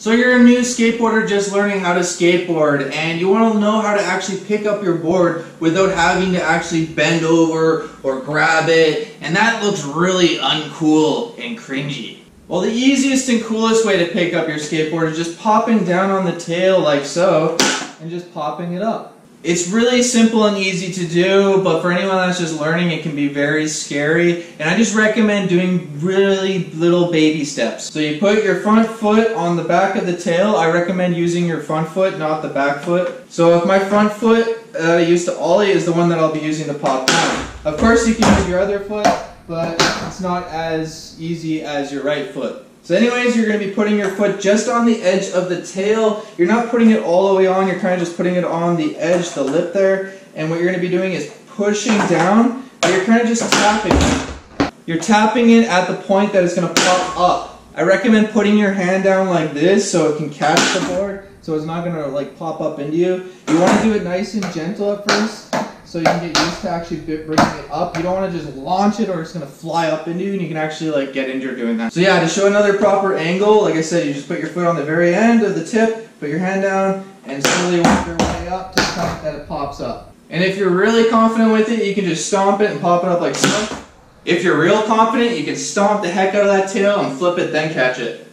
So you're a new skateboarder just learning how to skateboard and you want to know how to actually pick up your board without having to actually bend over or grab it, and that looks really uncool and cringy. Well, the easiest and coolest way to pick up your skateboard is just popping down on the tail like so and just popping it up. It's really simple and easy to do, but for anyone that's just learning, it can be very scary. And I just recommend doing really little baby steps. So you put your front foot on the back of the tail. I recommend using your front foot, not the back foot. So if my front foot that I used to ollie is the one that I'll be using to pop down. Of course you can use your other foot, but it's not as easy as your right foot. So anyways, you're going to be putting your foot just on the edge of the tail. You're not putting it all the way on, you're kind of just putting it on the edge, the lip there. And what you're going to be doing is pushing down, but you're kind of just tapping it. You're tapping it at the point that it's going to pop up. I recommend putting your hand down like this so it can catch the board, so it's not going to like pop up into you. You want to do it nice and gentle at first, so you can get used to actually bringing it up. You don't want to just launch it or it's going to fly up into you, and you can actually like get injured doing that. So yeah, to show another proper angle, like I said, you just put your foot on the very end of the tip, put your hand down, and slowly work your way up to the point that it pops up. And if you're really confident with it, you can just stomp it and pop it up like so. If you're real confident, you can stomp the heck out of that tail and flip it, then catch it.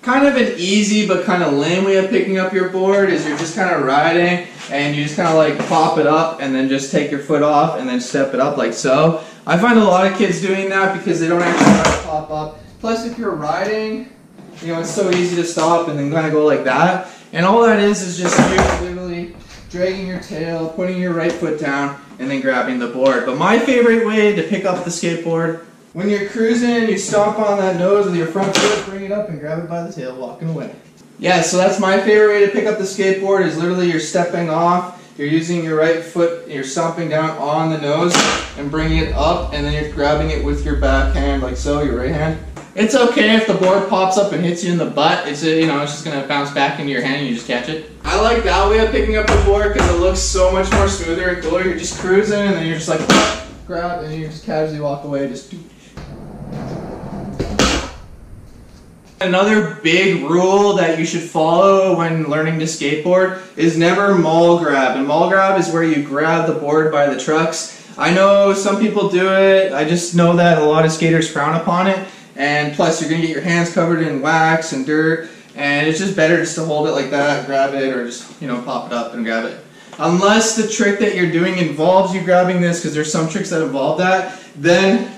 Kind of an easy but kind of lame way of picking up your board is you're just kind of riding and you just kind of like pop it up and then just take your foot off and then step it up like so. I find a lot of kids doing that because they don't actually try to pop up. Plus if you're riding, you know, it's so easy to stop and then kind of go like that. And all that is just you literally dragging your tail, putting your right foot down, and then grabbing the board. But my favorite way to pick up the skateboard, when you're cruising, you stomp on that nose with your front foot, bring it up, and grab it by the tail, walking away. Yeah, so that's my favorite way to pick up the skateboard is literally you're stepping off, you're using your right foot, you're stomping down on the nose and bringing it up, and then you're grabbing it with your back hand like so, your right hand. It's okay if the board pops up and hits you in the butt. It's, you know, it's just going to bounce back into your hand and you just catch it. I like that way of picking up the board because it looks so much more smoother and cooler. You're just cruising and then you're just like, grab, and you just casually walk away. Just do. Another big rule that you should follow when learning to skateboard is never maul grab. And maul grab is where you grab the board by the trucks. I know some people do it. I just know that a lot of skaters frown upon it. And plus you're gonna get your hands covered in wax and dirt, and it's just better just to hold it like that, grab it, or just, you know, pop it up and grab it. Unless the trick that you're doing involves you grabbing this, because there's some tricks that involve that, then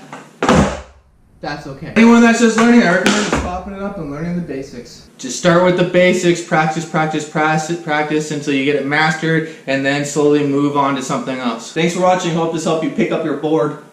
that's okay. Anyone that's just learning, I recommend just popping it up and learning the basics. Just start with the basics, practice, practice, practice, practice until you get it mastered, and then slowly move on to something else. Thanks for watching. Hope this helped you pick up your board.